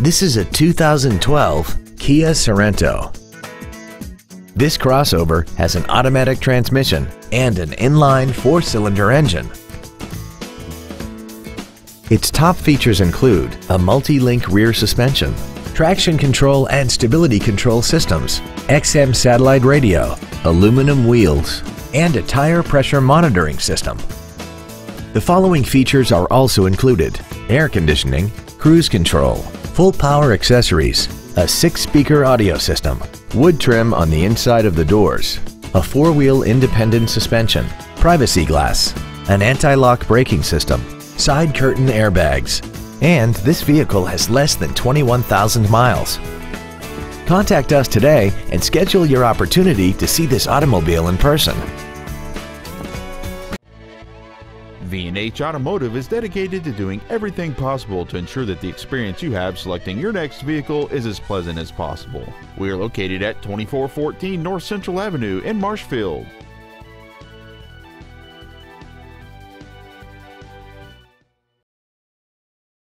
This is a 2012 Kia Sorento. This crossover has an automatic transmission and an inline four-cylinder engine. Its top features include a multi-link rear suspension, traction control and stability control systems, XM satellite radio, aluminum wheels, and a tire pressure monitoring system. The following features are also included: air conditioning, cruise control, full power accessories, a 6-speaker audio system, wood trim on the inside of the doors, a 4-wheel independent suspension, privacy glass, an anti-lock braking system, side curtain airbags, and this vehicle has less than 21,000 miles. Contact us today and schedule your opportunity to see this automobile in person. V&H Automotive is dedicated to doing everything possible to ensure that the experience you have selecting your next vehicle is as pleasant as possible. We are located at 2414 North Central Avenue in Marshfield.